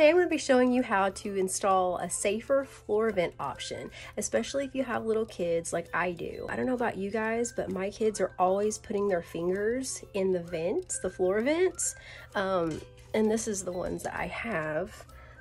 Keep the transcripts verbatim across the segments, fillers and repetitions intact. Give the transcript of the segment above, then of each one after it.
today I'm going to be showing you how to install a safer floor vent option, especially if you have little kids like I do. I don't know about you guys, but my kids are always putting their fingers in the vents, the floor vents, um, and this is the ones that I have.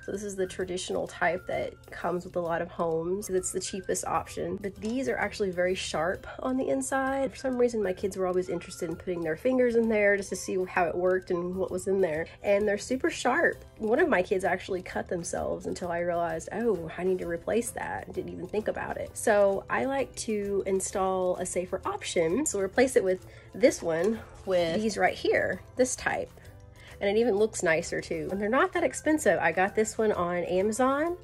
So this is the traditional type that comes with a lot of homes. It's the cheapest option, but these are actually very sharp on the inside. For some reason, my kids were always interested in putting their fingers in there just to see how it worked and what was in there. And they're super sharp. One of my kids actually cut themselves until I realized, oh, I need to replace that. I didn't even think about it. So I like to install a safer option. So replace it with this one with these right here, this type. And it even looks nicer too. And they're not that expensive. I got this one on Amazon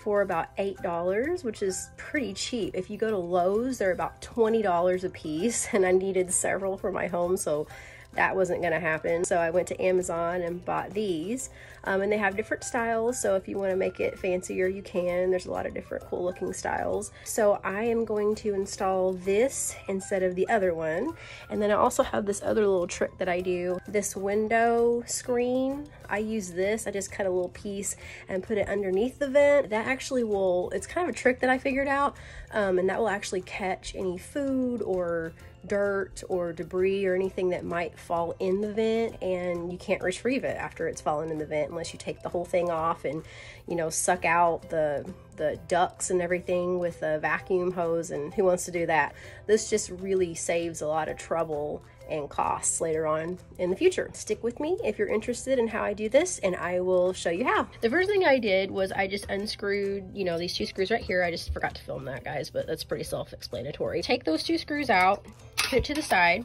for about eight dollars, which is pretty cheap. If you go to Lowe's, they're about twenty dollars a piece, and I needed several for my home, so that wasn't gonna happen. So I went to Amazon and bought these, um, and they have different styles, so if you wanna make it fancier, you can. There's a lot of different cool looking styles. So I am going to install this instead of the other one. And then I also have this other little trick that I do, this window screen. I use this, I just cut a little piece and put it underneath the vent. That actually will, it's kind of a trick that I figured out, um, and that will actually catch any food or dirt or debris or anything that might fall in the vent, and you can't retrieve it after it's fallen in the vent unless you take the whole thing off and, you know, suck out the the ducts and everything with a vacuum hose, and who wants to do that? This just really saves a lot of trouble and costs later on in the future. Stick with me if you're interested in how I do this, and I will show you how. The first thing I did was I just unscrewed, you know, these two screws right here. I just forgot to film that, guys, but that's pretty self-explanatory. Take those two screws out, put it to the side,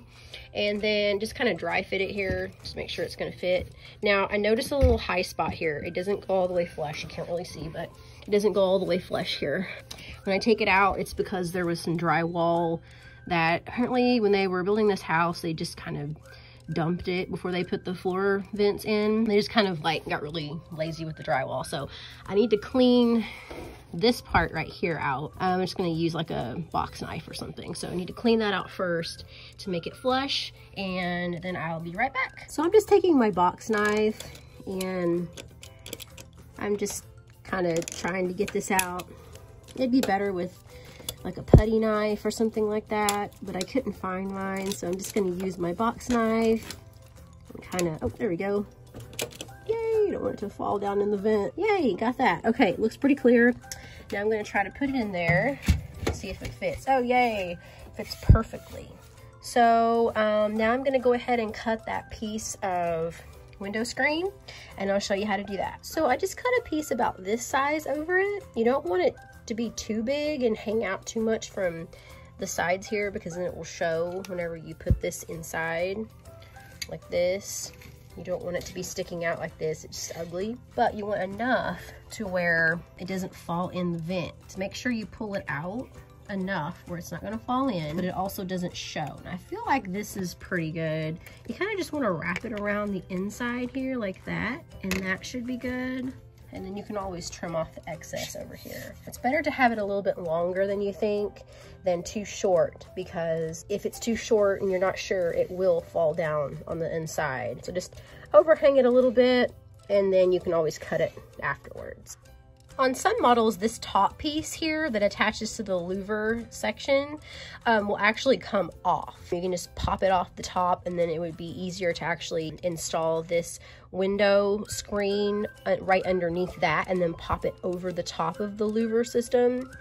and then just kind of dry fit it here. Just make sure it's gonna fit. Now, I noticed a little high spot here. It doesn't go all the way flush. You can't really see, but it doesn't go all the way flush here. When I take it out, it's because there was some drywall that apparently when they were building this house, they just kind of dumped it before they put the floor vents in. They just kind of like got really lazy with the drywall. So I need to clean this part right here out. I'm just gonna use like a box knife or something. So I need to clean that out first to make it flush, and then I'll be right back. So I'm just taking my box knife and I'm just kind of trying to get this out. It'd be better with like a putty knife or something like that, but I couldn't find mine, so I'm just gonna use my box knife and kind of, oh, there we go. Yay, you don't want it to fall down in the vent. Yay, got that. Okay, it looks pretty clear. Now I'm gonna try to put it in there, see if it fits. Oh, yay, fits perfectly. So um, now I'm gonna go ahead and cut that piece of window screen, and I'll show you how to do that. So I just cut a piece about this size over it. You don't want it to be too big and hang out too much from the sides here, because then it will show whenever you put this inside like this. You don't want it to be sticking out like this, it's just ugly. But you want enough to where it doesn't fall in the vent. Make sure you pull it out enough where it's not gonna fall in, but it also doesn't show. And I feel like this is pretty good. You kind of just want to wrap it around the inside here like that, and that should be good. And then you can always trim off the excess over here. It's better to have it a little bit longer than you think than too short, because if it's too short and you're not sure, it will fall down on the inside. So just overhang it a little bit, and then you can always cut it afterwards. On some models, this top piece here that attaches to the louver section um, will actually come off. You can just pop it off the top, and then it would be easier to actually install this window screen right underneath that and then pop it over the top of the louver system.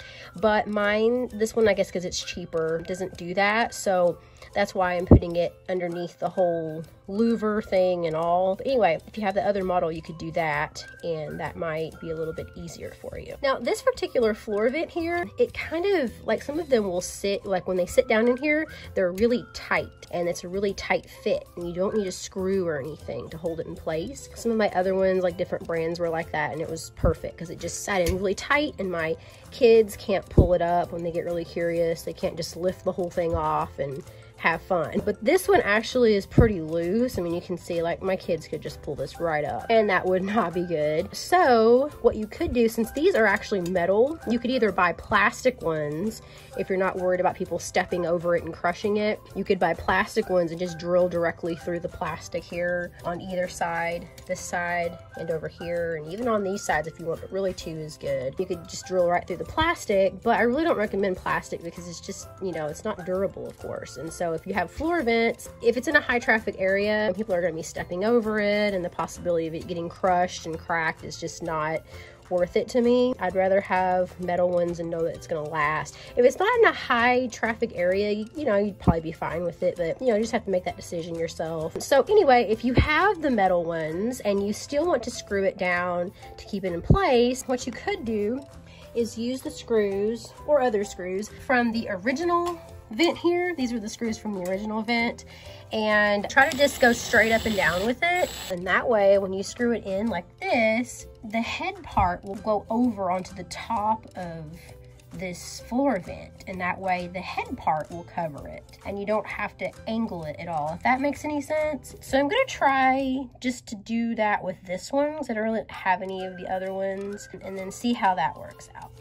But mine, this one, I guess because it's cheaper, doesn't do that. So that's why I'm putting it underneath the whole louver thing and all. But anyway, if you have the other model, you could do that, and that might be a little bit easier for you. Now, this particular floor vent here, it kind of, like, some of them will sit, like when they sit down in here, they're really tight, and it's a really tight fit, and you don't need a screw or anything to hold it in place. Some of my other ones, like different brands, were like that, and it was perfect because it just sat in really tight, and my kids can't pull it up when they get really curious. They can't just lift the whole thing off and have fun. But this one actually is pretty loose. I mean, you can see like my kids could just pull this right up and that would not be good. So what you could do, since these are actually metal, you could either buy plastic ones if you're not worried about people stepping over it and crushing it. You could buy plastic ones and just drill directly through the plastic here on either side, this side and over here, and even on these sides if you want, but really two is good. You could just drill right through the plastic, but I really don't recommend plastic because it's just, you know, it's not durable, of course. And so if you have floor vents, if it's in a high traffic area, people are going to be stepping over it, and the possibility of it getting crushed and cracked is just not worth it to me. I'd rather have metal ones and know that it's gonna last. If it's not in a high traffic area, you, you know, you'd probably be fine with it, but you know, you just have to make that decision yourself. So anyway, if you have the metal ones and you still want to screw it down to keep it in place, what you could do is use the screws or other screws from the original vent here. These were the screws from the original vent, and try to just go straight up and down with it, and that way when you screw it in like this, the head part will go over onto the top of this floor vent, and that way the head part will cover it and you don't have to angle it at all, if that makes any sense. So I'm gonna try just to do that with this one because I don't really have any of the other ones, and then see how that works out.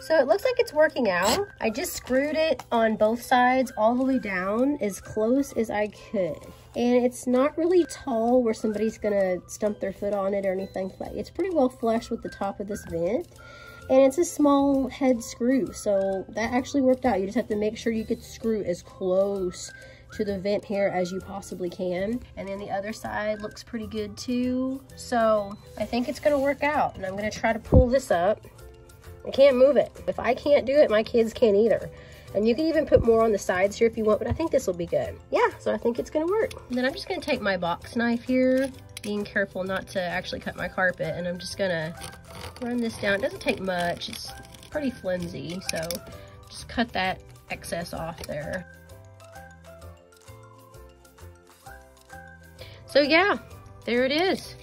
So it looks like it's working out. I just screwed it on both sides all the way down as close as I could. And it's not really tall where somebody's gonna stump their foot on it or anything like that. It's pretty well flush with the top of this vent. And it's a small head screw, so that actually worked out. You just have to make sure you could screw as close to the vent here as you possibly can. And then the other side looks pretty good too. So I think it's gonna work out. And I'm gonna try to pull this up. I can't move it. If I can't do it, my kids can't either. And you can even put more on the sides here if you want, but I think this will be good. Yeah, so I think it's gonna work. And then I'm just gonna take my box knife here, being careful not to actually cut my carpet, and I'm just gonna run this down. It doesn't take much, it's pretty flimsy, so just cut that excess off there. So yeah, there it is.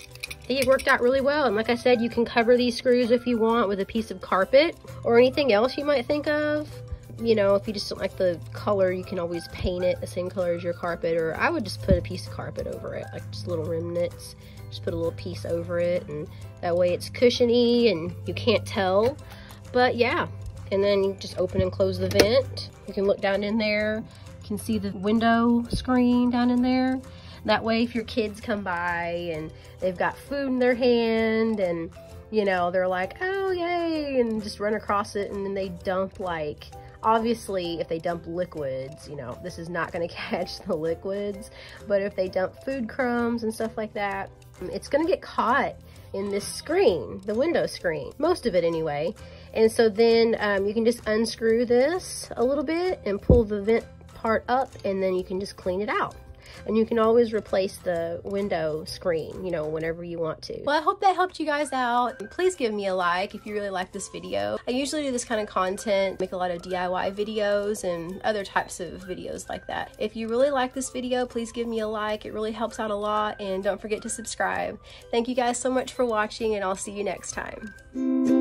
It worked out really well, and like I said, you can cover these screws if you want with a piece of carpet or anything else you might think of. You know, if you just don't like the color, you can always paint it the same color as your carpet, or I would just put a piece of carpet over it, like just little remnants, just put a little piece over it, and that way it's cushiony and you can't tell. But yeah, and then you just open and close the vent. You can look down in there, you can see the window screen down in there. That way if your kids come by and they've got food in their hand and, you know, they're like, oh, yay, and just run across it, and then they dump, like, obviously if they dump liquids, you know, this is not gonna catch the liquids, but if they dump food crumbs and stuff like that, it's gonna get caught in this screen, the window screen, most of it anyway. And so then um, you can just unscrew this a little bit and pull the vent part up, and then you can just clean it out. And you can always replace the window screen, you know, whenever you want to. Well, I hope that helped you guys out. Please give me a like if you really like this video. I usually do this kind of content, make a lot of D I Y videos and other types of videos like that. If you really like this video, please give me a like. It really helps out a lot, and don't forget to subscribe. Thank you guys so much for watching, and I'll see you next time.